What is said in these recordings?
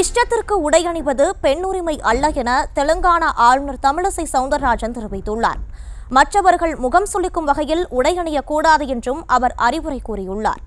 இஷ்டத்திற்கு உடையணிவது பெண்ணுரிமை அல்ல என தெலுங்கானா ஆளுநர் தமிழிசை சவுந்தரராஜன் தெரிவித்துள்ளார். மற்றவர்கள் முகம் சுளிக்கும் வகையில் உடையணியக்கூடாது என்றும் அவர் அறிவுரை கூறியுள்ளார்.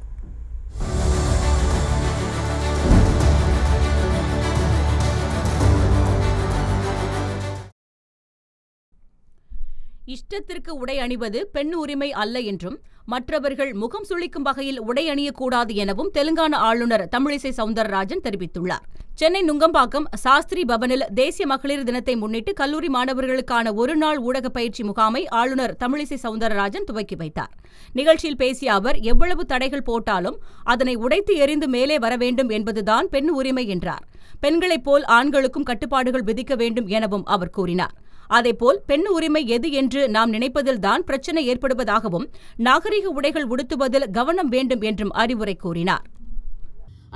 இஷ்டத்திற்கு உடை அணிவது பெண் உரிமை அல்ல என்றும் மற்றவர்கள் முகம் சுளிக்கும் வகையில் உடை அணியக்கூடாது எனவும் தெலுங்கானா ஆளுநர் தமிழிசை சவுந்தரராஜன் தெரிவித்துள்ளார். சென்னை நுங்கம்பாக்கம் சாஸ்திரி பவனில் தேசிய மகளிர் தினத்தை முன்னிட்டு கல்லூரி மாணவர்களுக்கான ஒருநாள் ஊடக பயிற்சி முகாமை ஆளுநர் தமிழிசை சவுந்தரராஜன் துவக்கி வைத்தார். நிகழ்ச்சியில் பேசிய அவர், எவ்வளவு தடைகள் போட்டாலும் அதனை உடைத்து எறிந்து மேலே வர வேண்டும் என்பதுதான் பெண் உரிமை என்றார். பெண்களைப் போல் ஆண்களுக்கும் கட்டுப்பாடுகள் விதிக்க வேண்டும் எனவும் அவர் கூறினார். அதேபோல் பெண் உரிமை எது என்று நாம் நினைப்பதில்தான் பிரச்சினை ஏற்படுவதாகவும் நாகரிக உடைகள் உடுத்துவதில் கவனம் வேண்டும் என்றும் அறிவுரை கூறினார்.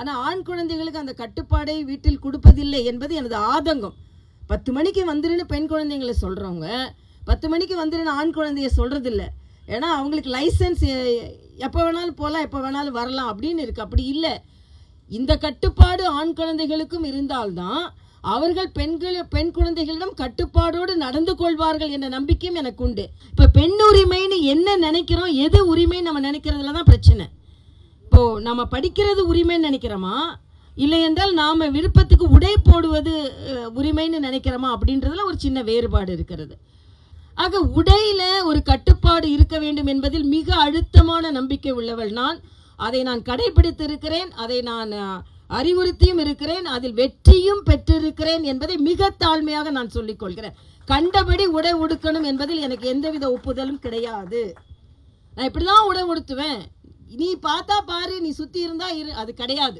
ஆனால் ஆண் குழந்தைகளுக்கு அந்த கட்டுப்பாடை வீட்டில் கொடுப்பதில்லை என்பது எனது ஆதங்கம். 10 மணிக்கு வந்துருன்னு பெண் குழந்தைங்களை சொல்கிறவங்க 10 மணிக்கு வந்துருன்னு ஆண் குழந்தைய சொல்கிறதில்ல. ஏன்னா அவங்களுக்கு லைசன்ஸ் எப்போ வேணாலும் போகலாம், எப்போ வேணாலும் வரலாம் அப்படின்னு இருக்குது. அப்படி இல்லை, இந்த கட்டுப்பாடு ஆண் குழந்தைகளுக்கும் இருந்தால்தான் அவர்கள் பெண் குழந்தைகளிடம் கட்டுப்பாடோடு நடந்து கொள்வார்கள் என்ற நம்பிக்கையும் எனக்கு உண்டு. இப்போ பெண் உரிமைன்னு என்ன நினைக்கிறோம், எது உரிமை நம்ம நினைக்கிறதுல தான் பிரச்சனை. இப்போ நம்ம படிக்கிறது உரிமைன்னு நினைக்கிறோமா, இல்லை என்றால் நாம் விருப்பத்துக்கு உடை போடுவது உரிமைன்னு நினைக்கிறோமா அப்படின்றதுல ஒரு சின்ன வேறுபாடு இருக்கிறது. ஆக உடையில ஒரு கட்டுப்பாடு இருக்க வேண்டும் என்பதில் மிக அழுத்தமான நம்பிக்கை உள்ளவள் நான். அதை நான் கடைபிடித்து இருக்கிறேன், அதை நான் அறிவுறுத்தியும் இருக்கிறேன், அதில் வெற்றியும் பெற்றிருக்கிறேன் என்பதை மிக தாழ்மையாக நான் சொல்லிக் கொள்கிறேன். கண்டபடி உடை உடுக்கணும் என்பதில் எனக்கு எந்தவித ஒப்புதலும் கிடையாது. நான் இப்படிதான் உடை உடுத்துவேன், நீ பார்த்தா பாரு, நீ சுற்றி இருந்தா இரு, அது கிடையாது.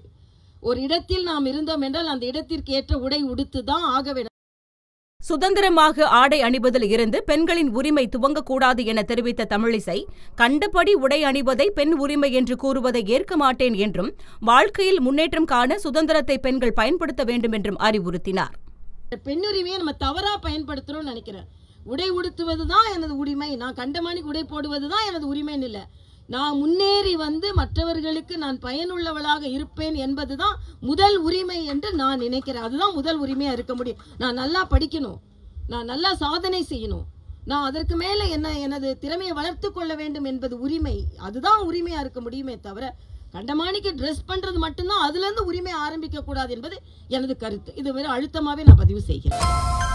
ஒரு இடத்தில் நாம் இருந்தோம் என்றால் அந்த இடத்திற்கு ஏற்ற உடை உடுத்து தான் ஆக வேண்டும். சுதந்திரமாக ஆடை அணிவதில் இருந்து பெண்களின் உரிமை துவங்கக்கூடாது என தெரிவித்த தமிழிசை, கண்டபடி உடை அணிவதை பெண் உரிமை என்று கூறுவதை ஏற்க மாட்டேன் என்றும் வாழ்க்கையில் முன்னேற்றம் காண சுதந்திரத்தை பெண்கள் பயன்படுத்த வேண்டும் என்றும் அறிவுறுத்தினார். பெண்ணுரிமையை நம்ம தவறா பயன்படுத்துறோம்னு நினைக்கிறேன். உடை உடுத்துவதுதான் எனது உரிமை, நான் கண்டமானி உடை போடுவதுதான் எனது உரிமைன்னு இல்லை. நான் முன்னேறி வந்து மற்றவர்களுக்கு நான் பயனுள்ளவளாக இருப்பேன் என்பதுதான் முதல் உரிமை என்று நான் நினைக்கிறேன். அதுதான் முதல் உரிமையாக இருக்க முடியும். நான் நல்லா படிக்கணும், நான் நல்லா சாதனை செய்யணும், நான் அதற்கு மேலே எனது திறமையை வளர்த்து கொள்ள வேண்டும் என்பது உரிமை. அதுதான் உரிமையாக இருக்க முடியுமே தவிர கண்டமானிக்கு ட்ரெஸ் பண்ணுறது மட்டும்தான், அதுலேருந்து உரிமை ஆரம்பிக்கக்கூடாது என்பது எனது கருத்து. இது வெறும் அழுத்தமாகவே நான் பதிவு செய்கிறேன்.